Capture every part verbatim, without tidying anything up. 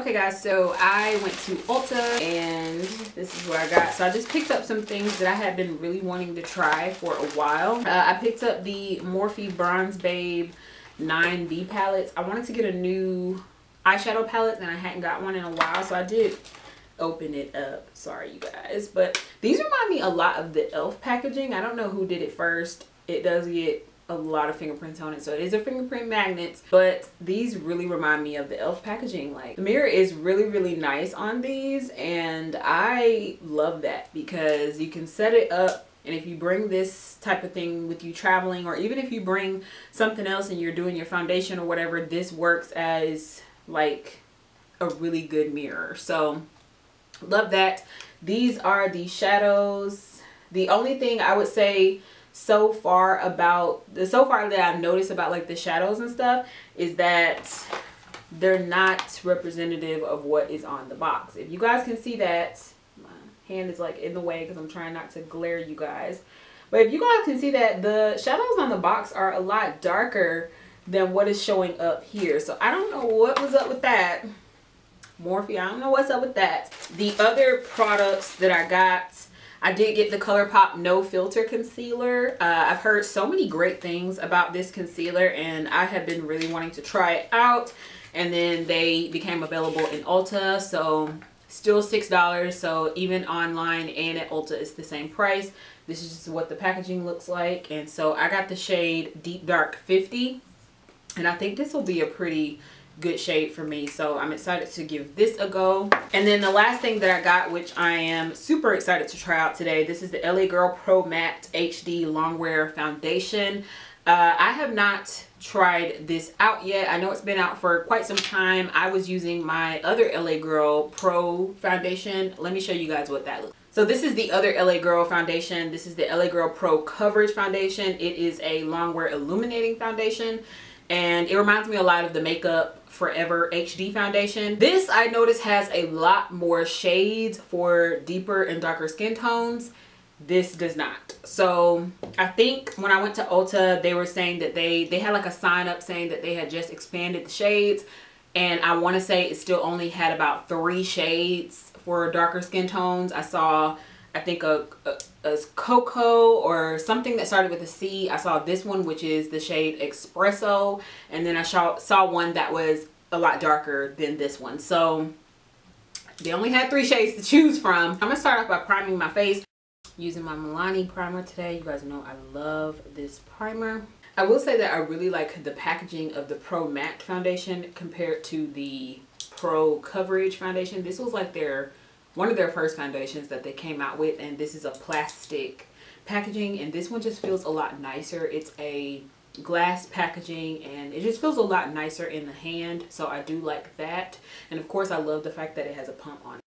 Okay guys, so I went to Ulta and this is what I got. So I just picked up some things that I had been really wanting to try for a while. Uh, I picked up the Morphe Bronze Babe nine B palettes. I wanted to get a new eyeshadow palette and I hadn't got one in a while, so I did open it up. Sorry you guys, but these remind me a lot of the e l f packaging. I don't know who did it first. It does get a lot of fingerprints on it, so it is a fingerprint magnet, but these really remind me of the e l f packaging. Like the mirror is really really nice on these and I love that because you can set it up, and if you bring this type of thing with you traveling, or even if you bring something else and you're doing your foundation or whatever, this works as like a really good mirror. So love that. These are the shadows. The only thing I would say so far about the so far that I've noticed about like the shadows and stuff is that they're not representative of what is on the box. If you guys can see that, my hand is like in the way because I'm trying not to glare you guys, but if you guys can see that the shadows on the box are a lot darker than what is showing up here. So I don't know what was up with that, Morphe. I don't know what's up with that. The other products that I got, I did get the ColourPop No Filter Concealer. Uh, I've heard so many great things about this concealer and I have been really wanting to try it out. And then they became available in Ulta. So still six dollars. So even online and at Ulta it's the same price. This is just what the packaging looks like. And so I got the shade Deep Dark fifty. And I think this will be a pretty good shade for me, so I'm excited to give this a go. And then the last thing that I got, which I am super excited to try out today, this is the L A Girl Pro Matte H D Longwear Foundation. uh, I have not tried this out yet. I know it's been out for quite some time. I was using my other L A Girl Pro foundation. Let me show you guys what that looks like. So this is the other L A Girl foundation. This is the L A Girl Pro Coverage foundation. It is a longwear illuminating foundation and it reminds me a lot of the Makeup Forever H D foundation. This I noticed has a lot more shades for deeper and darker skin tones. This does not. So I think when I went to Ulta they were saying that they they had like a sign up saying that they had just expanded the shades, and I want to say it still only had about three shades for darker skin tones. I saw I think a, a, a cocoa or something that started with a C. I saw this one, which is the shade Espresso, and then I saw, saw one that was a lot darker than this one. So they only had three shades to choose from. I'm gonna start off by priming my face using my Milani primer today. You guys know I love this primer. I will say that I really like the packaging of the Pro Matte foundation compared to the Pro Coverage foundation. This was like their one of their first foundations that they came out with, and this is a plastic packaging and this one just feels a lot nicer. It's a glass packaging and it just feels a lot nicer in the hand, so I do like that. And of course I love the fact that it has a pump on it.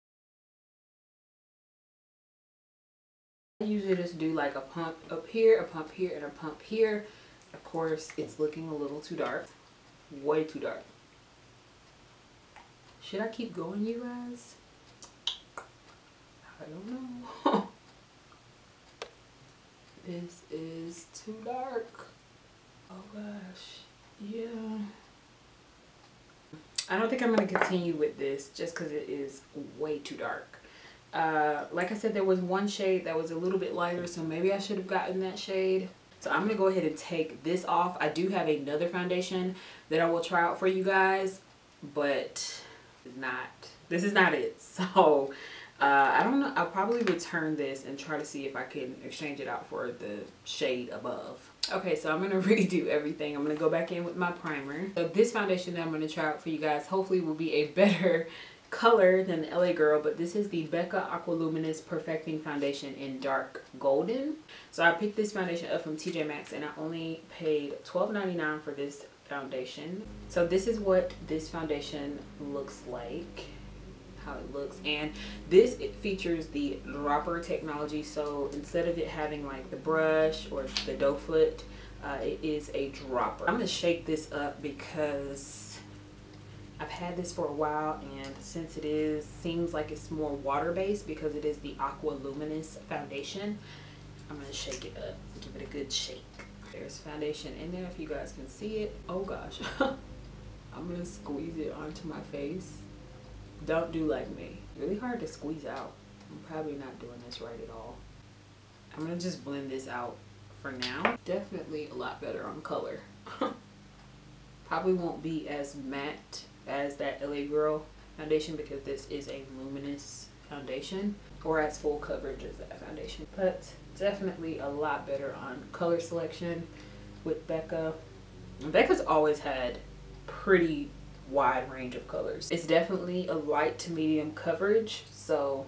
I usually just do like a pump up here, a pump here, and a pump here. Of course it's looking a little too dark, way too dark. Should I keep going, you guys? I don't know. This is too dark. Oh gosh. Yeah. I don't think I'm going to continue with this just because it is way too dark. Uh, like I said, there was one shade that was a little bit lighter, so maybe I should have gotten that shade. So I'm going to go ahead and take this off. I do have another foundation that I will try out for you guys, but it's not. This is not it. So Uh, I don't know, I'll probably return this and try to see if I can exchange it out for the shade above. Okay, so I'm going to redo everything. I'm going to go back in with my primer. So this foundation that I'm going to try out for you guys hopefully will be a better color than the L A Girl, but this is the Becca Aqua Luminous Perfecting Foundation in Dark Golden. So I picked this foundation up from T J Maxx and I only paid twelve ninety-nine for this foundation. So this is what this foundation looks like. How it looks, and this it features the dropper technology, so instead of it having like the brush or the doe foot, uh, it is a dropper. I'm gonna shake this up because I've had this for a while, and since it is seems like it's more water-based because it is the Aqua Luminous foundation, I'm gonna shake it up, give it a good shake. There's foundation in there if you guys can see it. Oh gosh. I'm gonna squeeze it onto my face. Don't do like me. Really hard to squeeze out. I'm probably not doing this right at all. I'm gonna just blend this out for now. Definitely a lot better on color. Probably won't be as matte as that L A Girl foundation because this is a luminous foundation, or as full coverage as that foundation, but definitely a lot better on color selection with Becca. Becca's always had pretty wide range of colors. It's definitely a light to medium coverage, so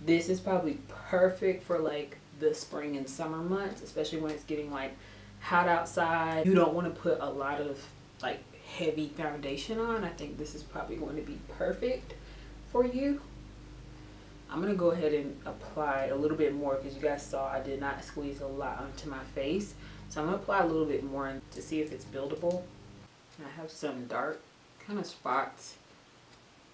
this is probably perfect for like the spring and summer months, especially when it's getting like hot outside. You don't want to put a lot of like heavy foundation on. I think this is probably going to be perfect for you. I'm gonna go ahead and apply a little bit more because you guys saw I did not squeeze a lot onto my face. So I'm gonna apply a little bit more to see if it's buildable. I have some dark kind of spots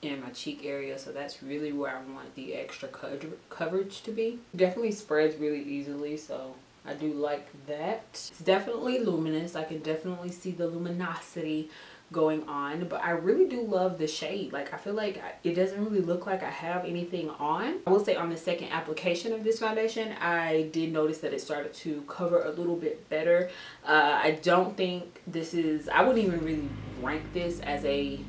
in my cheek area, so that's really where I want the extra co- coverage to be. It definitely spreads really easily, so I do like that. It's definitely luminous. I can definitely see the luminosity going on, but I really do love the shade. Like, I feel like it doesn't really look like I have anything on. I will say on the second application of this foundation, I did notice that it started to cover a little bit better. uh I don't think this is, I wouldn't even really rank this as a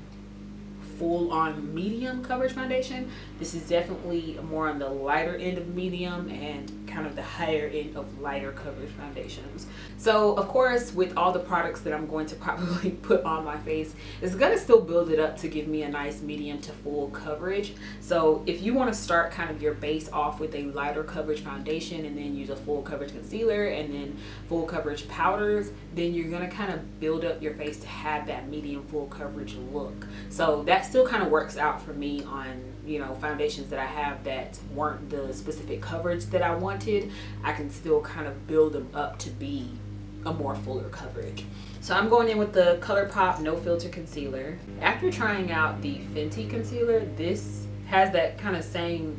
full-on medium coverage foundation. This is definitely more on the lighter end of medium and kind of the higher end of lighter coverage foundations. So of course, with all the products that I'm going to probably put on my face, it's gonna still build it up to give me a nice medium to full coverage. So if you want to start kind of your base off with a lighter coverage foundation and then use a full coverage concealer and then full coverage powders, then you're gonna kind of build up your face to have that medium full coverage look. So that's still kind of works out for me on, you know, foundations that I have that weren't the specific coverage that I wanted. I can still kind of build them up to be a more fuller coverage. So I'm going in with the ColourPop No Filter Concealer. After trying out the Fenty Concealer, this has that kind of same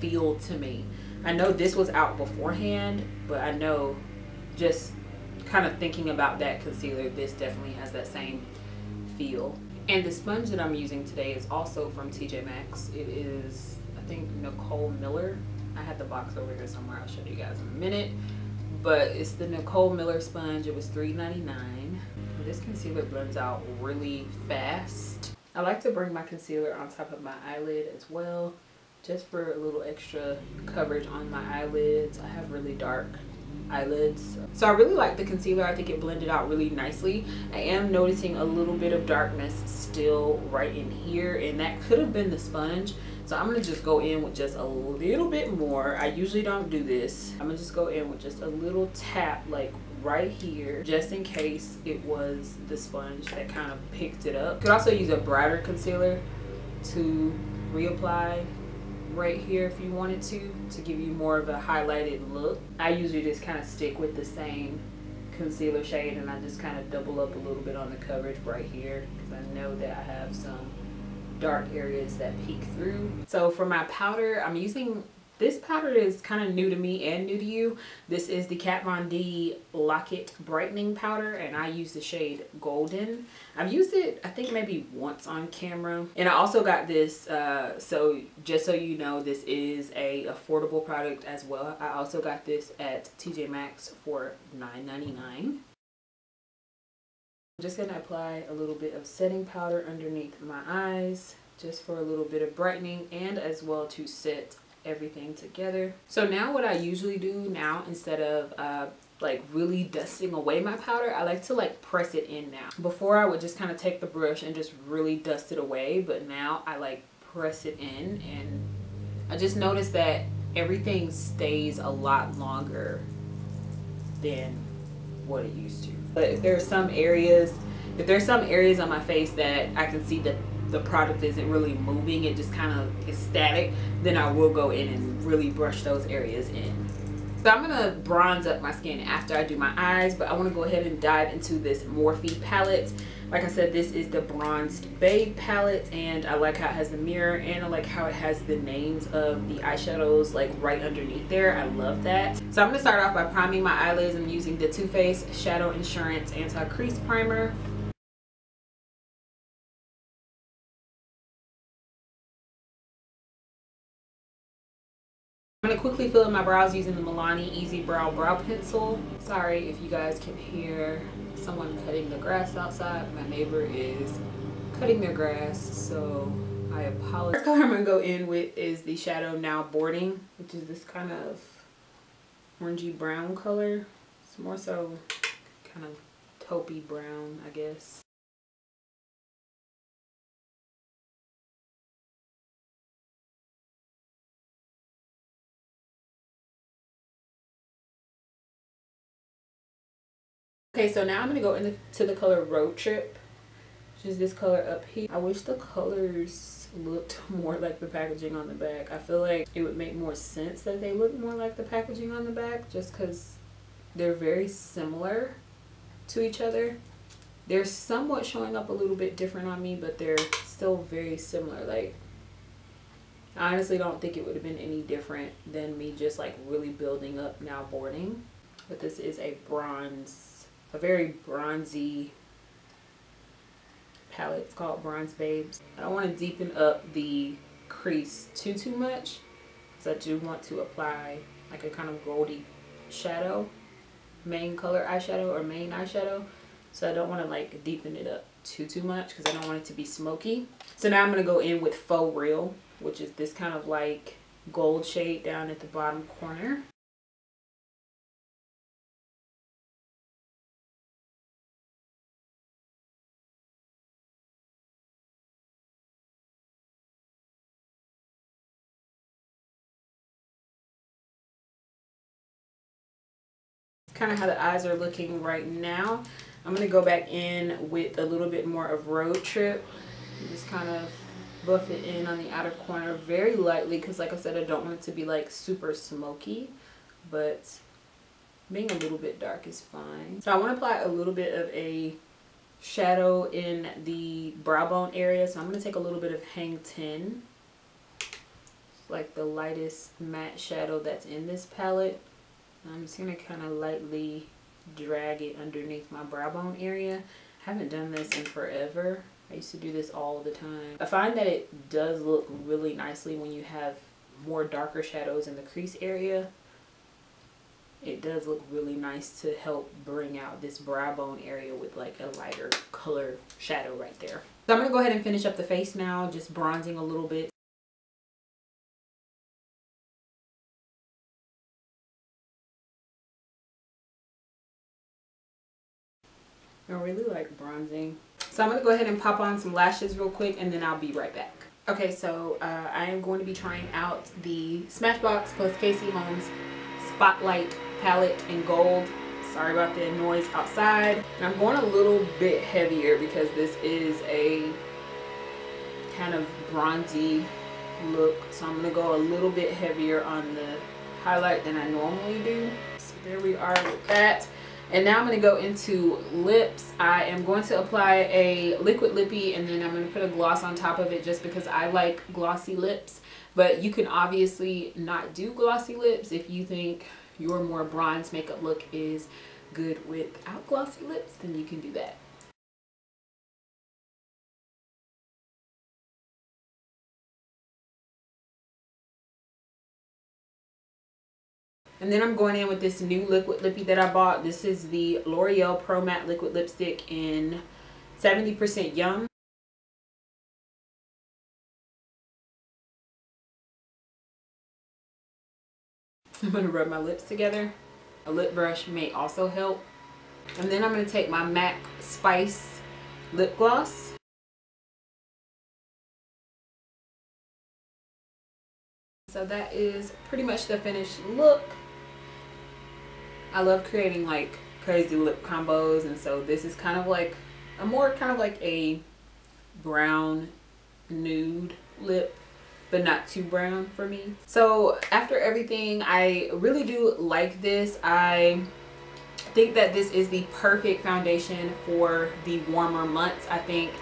feel to me. I know this was out beforehand, but I know just kind of thinking about that concealer, this definitely has that same feel. And the sponge that I'm using today is also from T J Maxx. It is, I think, Nicole Miller. I had the box over here somewhere. I'll show you guys in a minute. But it's the Nicole Miller sponge. It was three ninety-nine. This concealer blends out really fast. I like to bring my concealer on top of my eyelid as well, just for a little extra coverage on my eyelids. I have really dark eyelids, so I really like the concealer. I think it blended out really nicely. I am noticing a little bit of darkness still right in here, and that could have been the sponge. So I'm gonna just go in with just a little bit more. I usually don't do this. I'm gonna just go in with just a little tap, like right here, just in case it was the sponge that kind of picked it up. Could also use a brighter concealer to reapply right here if you wanted to to give you more of a highlighted look. I usually just kind of stick with the same concealer shade, and I just kind of double up a little bit on the coverage right here because I know that I have some dark areas that peek through. So for my powder, I'm using this powder that is kind of new to me and new to you. This is the Kat Von D Locket brightening powder, and I use the shade Golden. I've used it I think maybe once on camera, and I also got this uh so just so you know, this is a affordable product as well. I also got this at T J Maxx for nine ninety-nine. I'm just gonna apply a little bit of setting powder underneath my eyes just for a little bit of brightening and as well to set everything together. So now what I usually do now, instead of uh like really dusting away my powder, I like to like press it in now. Before I would just kind of take the brush and just really dust it away, but now I like press it in, and I just noticed that everything stays a lot longer than what it used to. But if there's some areas if there's some areas on my face that I can see that the product isn't really moving, it just kind of is static, then I will go in and really brush those areas in. So I'm gonna bronze up my skin after I do my eyes, but I want to go ahead and dive into this Morphe palette. Like I said, this is the Bronze Babe palette, and I like how it has the mirror, and I like how it has the names of the eyeshadows like right underneath there. I love that. So I'm gonna start off by priming my eyelids. I'm using the Too Faced Shadow Insurance Anti-Crease Primer. quickly fill in my brows using the Milani Easy Brow Brow Pencil. Sorry if you guys can hear someone cutting the grass outside. My neighbor is cutting their grass, so I apologize. The color I'm gonna go in with is the shadow Now Boarding, which is this kind of orangey brown color. It's more so kind of taupey brown, I guess. Okay, so now I'm gonna go into the color Road Trip, which is this color up here. I wish the colors looked more like the packaging on the back. I feel like it would make more sense that they look more like the packaging on the back, just because they're very similar to each other. They're somewhat showing up a little bit different on me, but they're still very similar. Like, I honestly don't think it would have been any different than me just like really building up Now Boarding. But this is a bronze, a very bronzy palette. It's called Bronze Babe. I don't want to deepen up the crease too too much, because I do want to apply like a kind of goldy shadow, main color eyeshadow or main eyeshadow. So I don't want to like deepen it up too too much, because I don't want it to be smoky. So now I'm going to go in with Faux Real, which is this kind of like gold shade down at the bottom corner. Kind of how the eyes are looking right now. I'm gonna go back in with a little bit more of Road Trip. Just kind of buff it in on the outer corner very lightly, because like I said, I don't want it to be like super smoky, but being a little bit dark is fine. So I want to apply a little bit of a shadow in the brow bone area. So I'm gonna take a little bit of Hang ten. It's like the lightest matte shadow that's in this palette. I'm just going to kind of lightly drag it underneath my brow bone area. I haven't done this in forever. I used to do this all the time. I find that it does look really nicely when you have more darker shadows in the crease area. It does look really nice to help bring out this brow bone area with like a lighter color shadow right there. So I'm going to go ahead and finish up the face now, just bronzing a little bit. I really like bronzing. So I'm going to go ahead and pop on some lashes real quick, and then I'll be right back. Okay, so uh, I am going to be trying out the Smashbox plus Casey Holmes Spotlight palette in gold. Sorry about the noise outside. And I'm going a little bit heavier because this is a kind of bronzy look. So I'm going to go a little bit heavier on the highlight than I normally do. So there we are with that. And now I'm going to go into lips. I am going to apply a liquid lippy, and then I'm going to put a gloss on top of it, just because I like glossy lips. But you can obviously not do glossy lips if you think your more bronze makeup look is good without glossy lips, then you can do that. And then I'm going in with this new liquid lippy that I bought. This is the L'Oreal Pro Matte Liquid Lipstick in seventy percent Yum. I'm going to rub my lips together. A lip brush may also help. And then I'm going to take my MAC Spice Lip Gloss. So that is pretty much the finished look. I love creating like crazy lip combos, and so this is kind of like a more kind of like a brown nude lip, but not too brown for me. So after everything, I really do like this. I think that this is the perfect foundation for the warmer months. I think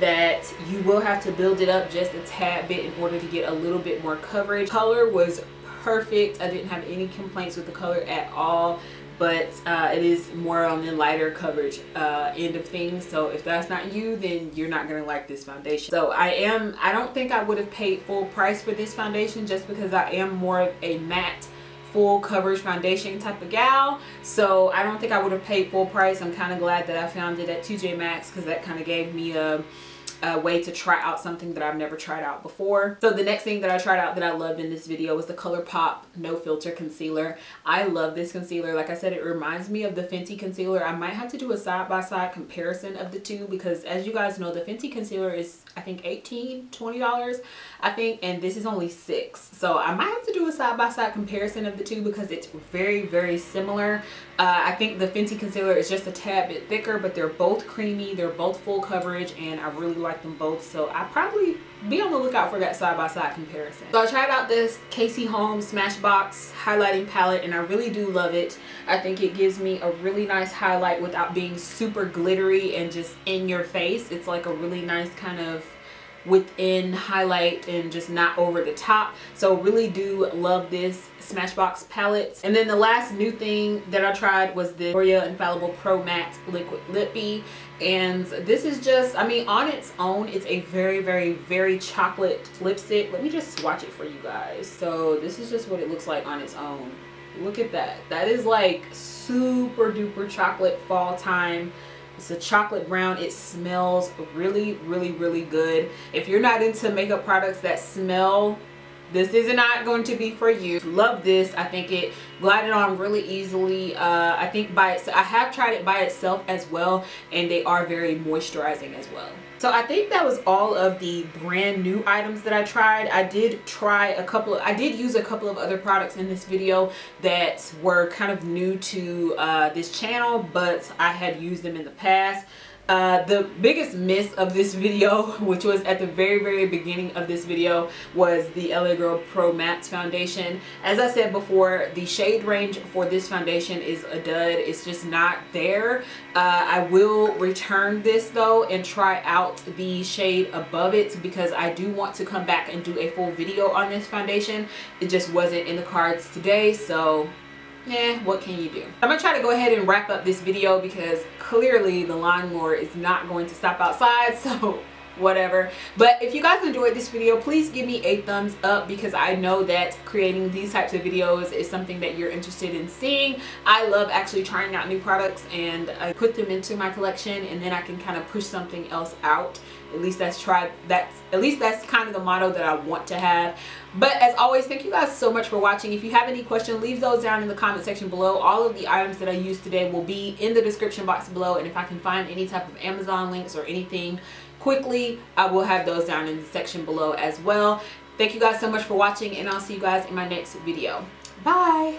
that you will have to build it up just a tad bit in order to get a little bit more coverage. Color was perfect. I didn't have any complaints with the color at all. but uh, it is more on the lighter coverage uh, end of things. So if that's not you, then you're not gonna like this foundation. So I am, I don't think I would have paid full price for this foundation just because I am more of a matte full coverage foundation type of gal. So I don't think I would have paid full price. I'm kind of glad that I found it at T J Maxx because that kind of gave me a, a way to try out something that I've never tried out before. So the next thing that I tried out that I loved in this video was the ColourPop No Filter Concealer. I love this concealer. Like I said, it reminds me of the Fenty concealer. I might have to do a side-by-side comparison of the two because as you guys know, the Fenty concealer is I think eighteen, twenty dollars I think, and this is only six. So I might have to do a side-by-side comparison of the two because it's very, very similar. Uh, I think the Fenty concealer is just a tad bit thicker, but they're both creamy, they're both full coverage, and I really like them both, so I probably be on the lookout for that side-by-side comparison. So I tried out this Casey Holmes Smashbox highlighting palette and I really do love it. I think it gives me a really nice highlight without being super glittery and just in your face. It's like a really nice kind of within highlight and just not over the top. So really do love this Smashbox palette. And then the last new thing that I tried was the L'Oreal Infallible Pro Matte Liquid Lippy, and this is just, I mean, on its own it's a very very very chocolate lipstick. Let me just swatch it for you guys. So this is just what it looks like on its own. Look at that. That is like super duper chocolate fall time. It's a chocolate brown. It smells really, really, really good. If you're not into makeup products that smell, this is not going to be for you. Love this. I think it glided on really easily. Uh, I think by itself, I have tried it by itself as well, and they are very moisturizing as well. So I think that was all of the brand new items that I tried. I did try a couple of, I did use a couple of other products in this video that were kind of new to uh, this channel, but I had used them in the past. Uh, the biggest miss of this video, which was at the very very beginning of this video, was the L A Girl Pro Matte foundation. As I said before, the shade range for this foundation is a dud. It's just not there. uh, I will return this though and try out the shade above it because I do want to come back and do a full video on this foundation. It just wasn't in the cards today, so eh, what can you do? I'm gonna try to go ahead and wrap up this video because clearly the lawnmower is not going to stop outside, so whatever. But if you guys enjoyed this video, please give me a thumbs up because I know that creating these types of videos is something that you're interested in seeing. I love actually trying out new products and I put them into my collection and then I can kind of push something else out. At least that's tried that's at least that's kind of the motto that I want to have. But as always, thank you guys so much for watching. If you have any questions, leave those down in the comment section below. All of the items that I used today will be in the description box below, and if I can find any type of Amazon links or anything quickly, I will have those down in the section below as well. Thank you guys so much for watching, and I'll see you guys in my next video. Bye.